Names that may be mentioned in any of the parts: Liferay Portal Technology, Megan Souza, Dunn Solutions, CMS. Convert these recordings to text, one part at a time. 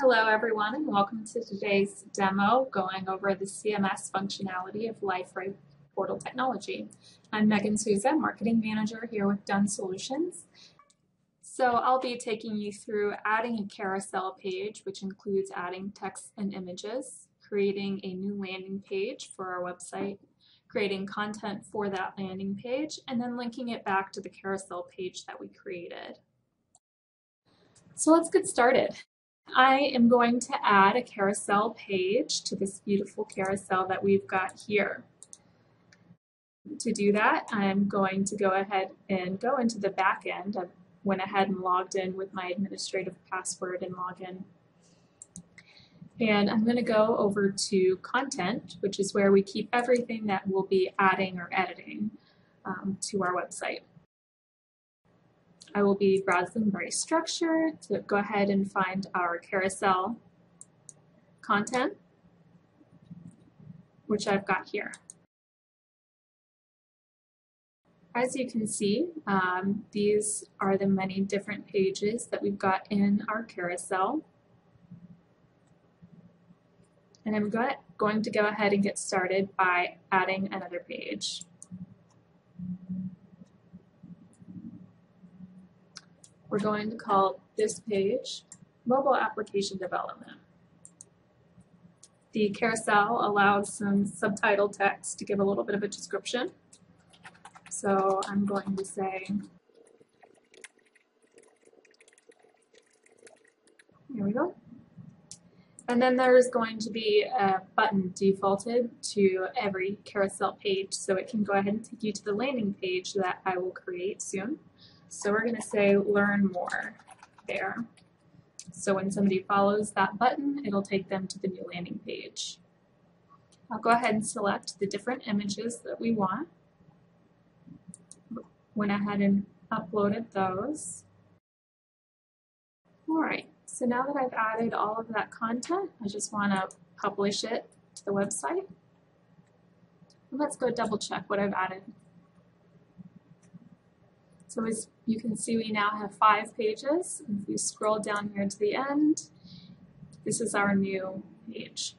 Hello everyone, and welcome to today's demo going over the CMS functionality of Liferay Portal Technology. I'm Megan Souza, Marketing Manager here with Dunn Solutions. So I'll be taking you through adding a carousel page, which includes adding text and images, creating a new landing page for our website, creating content for that landing page, and then linking it back to the carousel page that we created. So let's get started. I am going to add a carousel page to this beautiful carousel that we've got here. To do that, I'm going to go ahead and go into the back end. I went ahead and logged in with my administrative password and login. And I'm going to go over to content, which is where we keep everything that we'll be adding or editing to our website. I will be browsing by structure to go ahead and find our carousel content, which I've got here. As you can see, these are the many different pages that we've got in our carousel. And I'm going to go ahead and get started by adding another page. We're going to call this page Mobile Application Development. The carousel allows some subtitle text to give a little bit of a description. So I'm going to say, here we go. And then there's going to be a button defaulted to every carousel page, so it can go ahead and take you to the landing page that I will create soon. So we're going to say learn more there. So when somebody follows that button, it'll take them to the new landing page. I'll go ahead and select the different images that we want. Went ahead and uploaded those. All right, so now that I've added all of that content, I just want to publish it to the website. Let's go double check what I've added. So as you can see, we now have 5 pages. If we scroll down here to the end, this is our new page.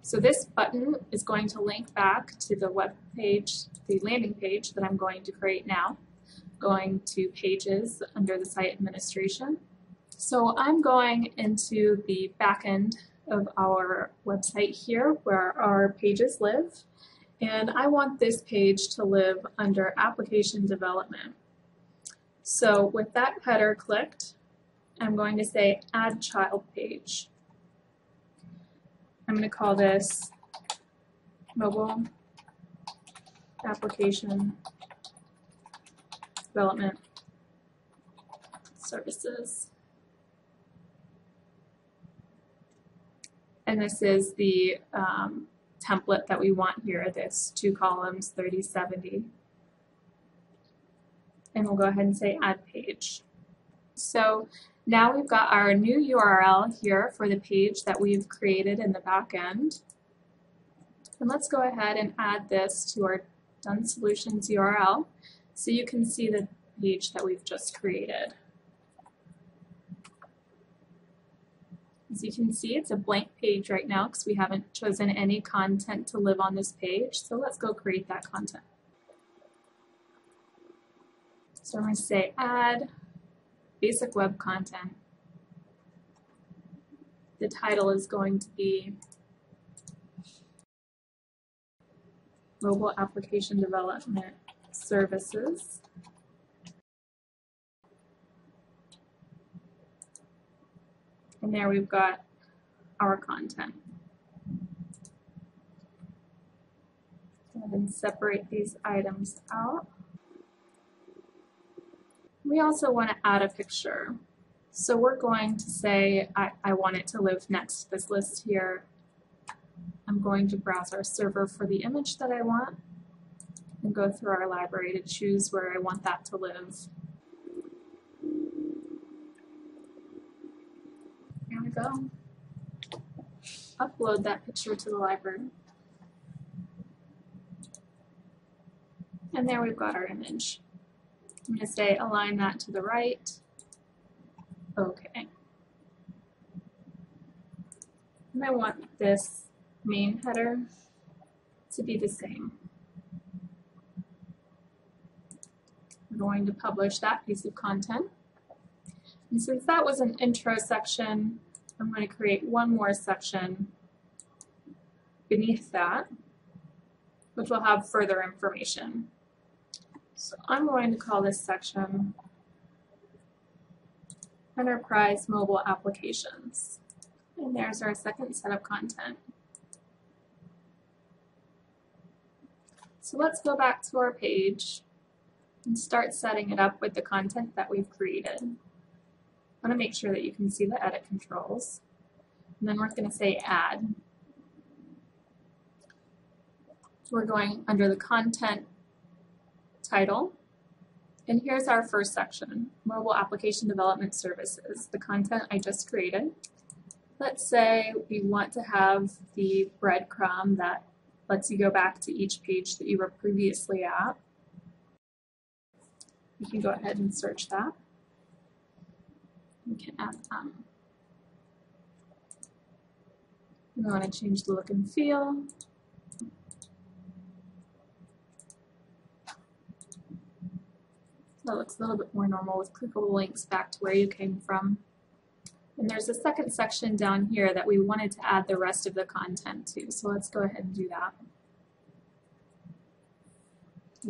So this button is going to link back to the web page, the landing page that I'm going to create now. Going to pages under the site administration. So I'm going into the back end of our website here where our pages live. And I want this page to live under application development. So with that header clicked, I'm going to say add child page. I'm going to call this mobile application development services. And this is the template that we want here, this 2 columns 30/70, and we'll go ahead and say add page. So now we've got our new URL here for the page that we've created in the back end, and let's go ahead and add this to our Dunn Solutions URL so you can see the page that we've just created. As you can see, it's a blank page right now because we haven't chosen any content to live on this page. So let's go create that content. So I'm going to say add basic web content. The title is going to be Mobile Application Development Services. And there we've got our content. Go ahead and separate these items out. We also want to add a picture. So we're going to say I want it to live next to this list here. I'm going to browse our server for the image that I want and go through our library to choose where I want that to live. Go upload that picture to the library, and there we've got our image. I'm going to say align that to the right. Okay, And I want this main header to be the same. We're going to publish that piece of content. And since that was an intro section, I'm going to create one more section beneath that, which will have further information. So I'm going to call this section Enterprise Mobile Applications. And there's our second set of content. So let's go back to our page and start setting it up with the content that we've created. I want to make sure that you can see the edit controls. And then we're going to say add. We're going under the content title. And here's our first section, Mobile Application Development Services, the content I just created. Let's say we want to have the breadcrumb that lets you go back to each page that you were previously at. You can go ahead and search that. We can add we want to change the look and feel. That looks a little bit more normal with clickable links back to where you came from. And there's a second section down here that we wanted to add the rest of the content to, so let's go ahead and do that.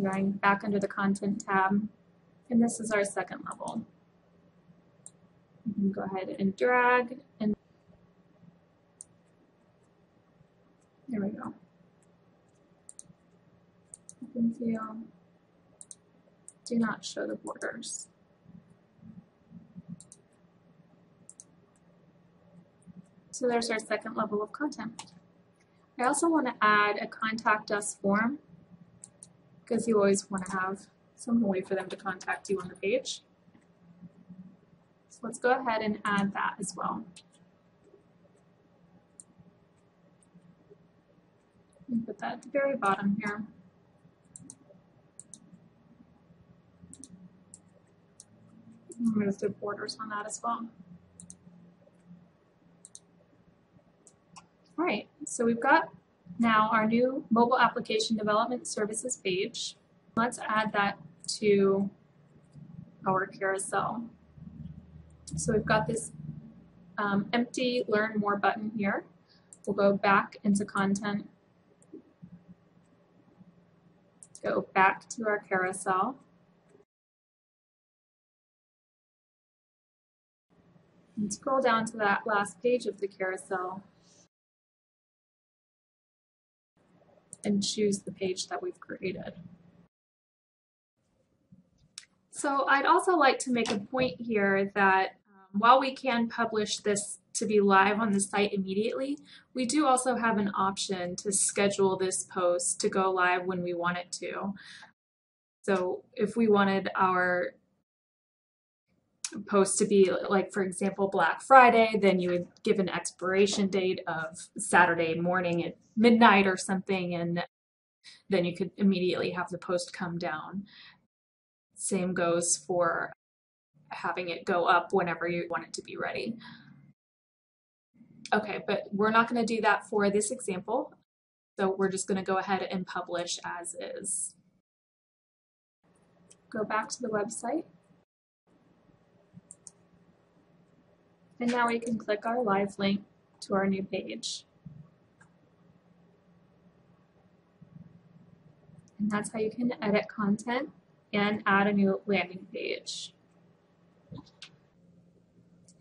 Going back under the content tab, and this is our second level. You can go ahead and drag, and there we go. You can feel. Do not show the borders. So there's our second level of content. I also want to add a contact us form because you always want to have some way for them to contact you on the page. So let's go ahead and add that as well. And put that at the very bottom here. I'm going to do borders on that as well. All right, so we've got now our new Mobile Application Development Services page. Let's add that to our carousel. So we've got this empty Learn More button here. We'll go back into content, go back to our carousel. And scroll down to that last page of the carousel and choose the page that we've created. So I'd also like to make a point here that while we can publish this to be live on the site immediately, we do also have an option to schedule this post to go live when we want it to. So if we wanted our post to be, like, for example, Black Friday, then you would give an expiration date of Saturday morning at midnight or something, and then you could immediately have the post come down. Same goes for having it go up whenever you want it to be ready. Okay, but we're not going to do that for this example, so we're just going to go ahead and publish as is. Go back to the website. And now we can click our live link to our new page. And that's how you can edit content and add a new landing page.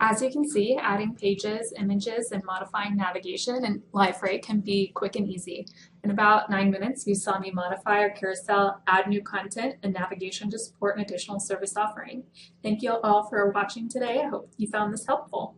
As you can see, adding pages, images, and modifying navigation in Liferay can be quick and easy. In about 9 minutes, you saw me modify our carousel, add new content, and navigation to support an additional service offering. Thank you all for watching today. I hope you found this helpful.